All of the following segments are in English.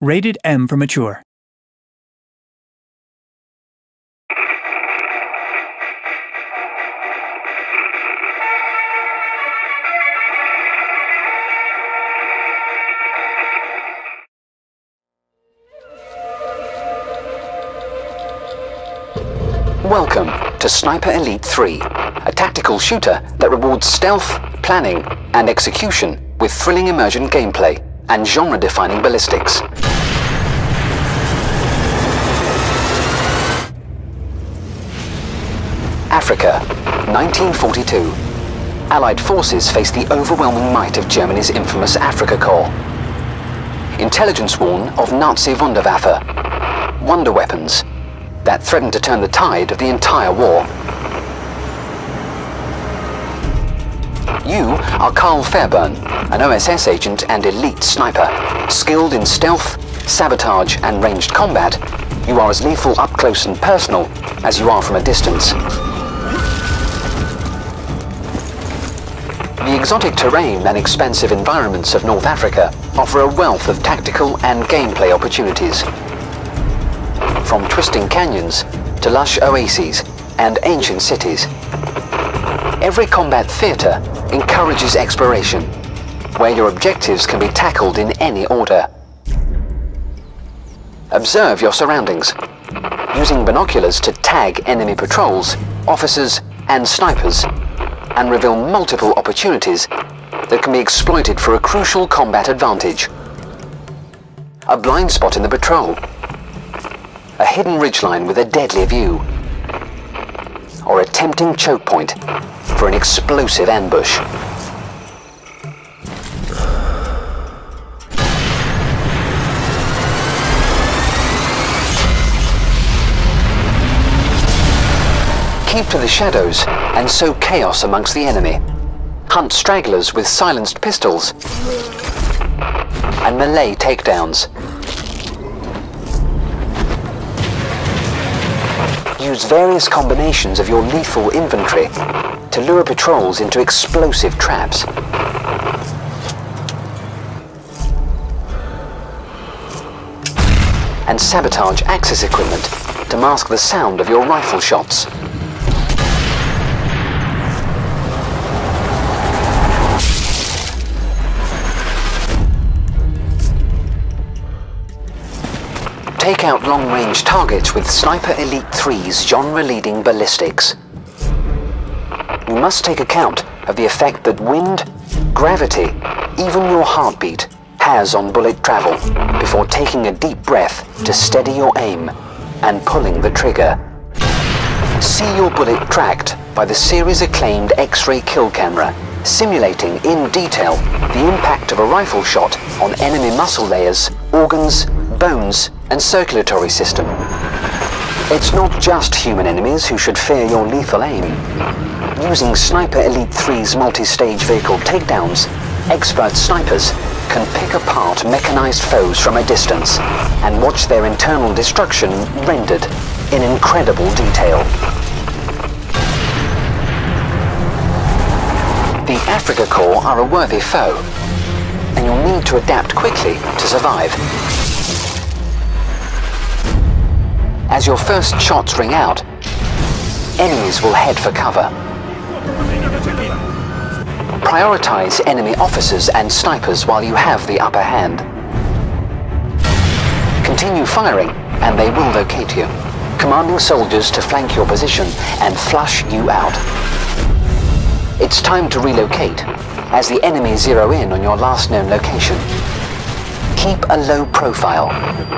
Rated M for mature. Welcome to Sniper Elite 3, a tactical shooter that rewards stealth, planning, and execution with thrilling emergent gameplay and genre-defining ballistics. Africa, 1942. Allied forces face the overwhelming might of Germany's infamous Afrika Korps. Intelligence warn of Nazi Wunderwaffe, wonder weapons, that threatened to turn the tide of the entire war. You are Karl Fairburn, an OSS agent and elite sniper. Skilled in stealth, sabotage and ranged combat, you are as lethal up close and personal as you are from a distance. The exotic terrain and expansive environments of North Africa offer a wealth of tactical and gameplay opportunities. From twisting canyons to lush oases and ancient cities, every combat theatre encourages exploration, where your objectives can be tackled in any order. Observe your surroundings, using binoculars to tag enemy patrols, officers and snipers, and reveal multiple opportunities that can be exploited for a crucial combat advantage. A blind spot in the patrol, a hidden ridgeline with a deadly view, or a tempting choke point for an explosive ambush. Keep to the shadows and sow chaos amongst the enemy. Hunt stragglers with silenced pistols and melee takedowns. Use various combinations of your lethal inventory to lure patrols into explosive traps. And sabotage access equipment to mask the sound of your rifle shots. Take out long-range targets with Sniper Elite 3's genre-leading ballistics. You must take account of the effect that wind, gravity, even your heartbeat has on bullet travel before taking a deep breath to steady your aim and pulling the trigger. See your bullet tracked by the series-acclaimed X-ray kill camera, simulating in detail the impact of a rifle shot on enemy muscle layers, organs, bones, and circulatory system. It's not just human enemies who should fear your lethal aim. Using Sniper Elite 3's multi-stage vehicle takedowns, expert snipers can pick apart mechanized foes from a distance and watch their internal destruction rendered in incredible detail. The Afrika Korps are a worthy foe, and you'll need to adapt quickly to survive. As your first shots ring out, enemies will head for cover. Prioritize enemy officers and snipers while you have the upper hand. Continue firing and they will locate you, commanding soldiers to flank your position and flush you out. It's time to relocate as the enemy zero in on your last known location. Keep a low profile,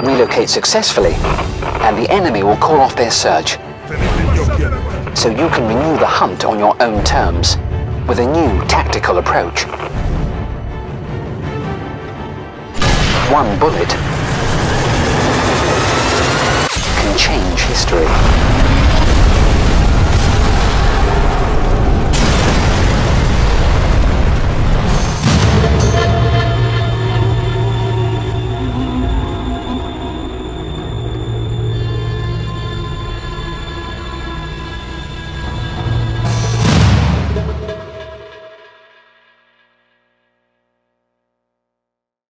relocate successfully, and the enemy will call off their search, so you can renew the hunt on your own terms with a new tactical approach. One bullet can change history.